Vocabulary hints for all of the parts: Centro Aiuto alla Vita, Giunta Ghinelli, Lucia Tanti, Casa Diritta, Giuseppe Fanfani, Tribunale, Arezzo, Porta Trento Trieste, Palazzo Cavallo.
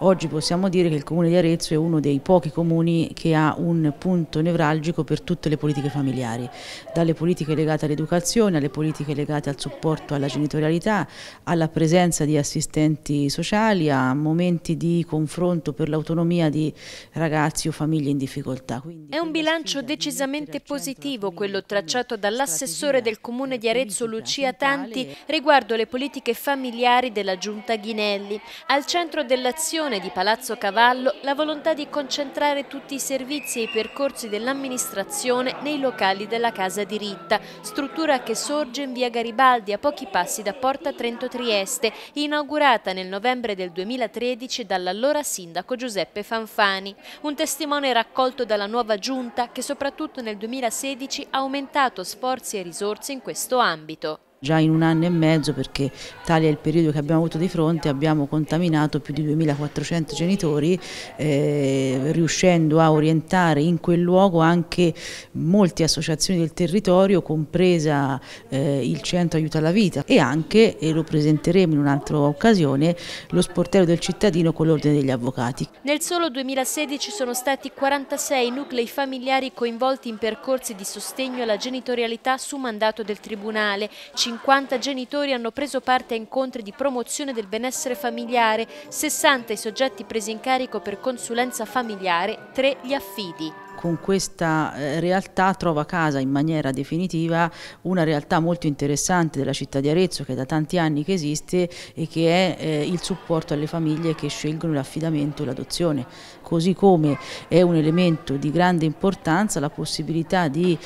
Oggi possiamo dire che il Comune di Arezzo è uno dei pochi comuni che ha un punto nevralgico per tutte le politiche familiari, dalle politiche legate all'educazione, alle politiche legate al supporto alla genitorialità, alla presenza di assistenti sociali, a momenti di confronto per l'autonomia di ragazzi o famiglie in difficoltà. Quindi è un bilancio decisamente positivo quello tracciato dall'assessore del Comune di Arezzo Lucia Tanti riguardo le politiche familiari della Giunta Ghinelli. Al centro dell'azione di Palazzo Cavallo la volontà di concentrare tutti i servizi e i percorsi dell'amministrazione nei locali della Casa Diritta, struttura che sorge in via Garibaldi a pochi passi da Porta Trento Trieste, inaugurata nel novembre del 2013 dall'allora sindaco Giuseppe Fanfani. Un testimone raccolto dalla nuova giunta che soprattutto nel 2016 ha aumentato sforzi e risorse in questo ambito. Già in un anno e mezzo, perché tale è il periodo che abbiamo avuto di fronte, abbiamo contaminato più di 2400 genitori, riuscendo a orientare in quel luogo anche molte associazioni del territorio, compresa il Centro Aiuto alla Vita, e anche, e lo presenteremo in un'altra occasione, lo sportello del cittadino con l'ordine degli avvocati. Nel solo 2016 sono stati 46 nuclei familiari coinvolti in percorsi di sostegno alla genitorialità su mandato del Tribunale. 50 genitori hanno preso parte a incontri di promozione del benessere familiare, 60 i soggetti presi in carico per consulenza familiare, 3 gli affidi. Con questa realtà trova casa in maniera definitiva una realtà molto interessante della città di Arezzo, che da tanti anni che esiste, e che è il supporto alle famiglie che scelgono l'affidamento e l'adozione. Così come è un elemento di grande importanza la possibilità di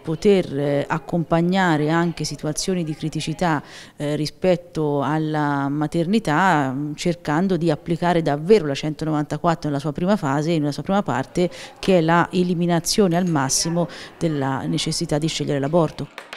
poter accompagnare anche situazioni di criticità rispetto alla maternità, cercando di applicare davvero la 194 nella sua prima fase, nella sua prima parte, che è la eliminazione al massimo della necessità di scegliere l'aborto.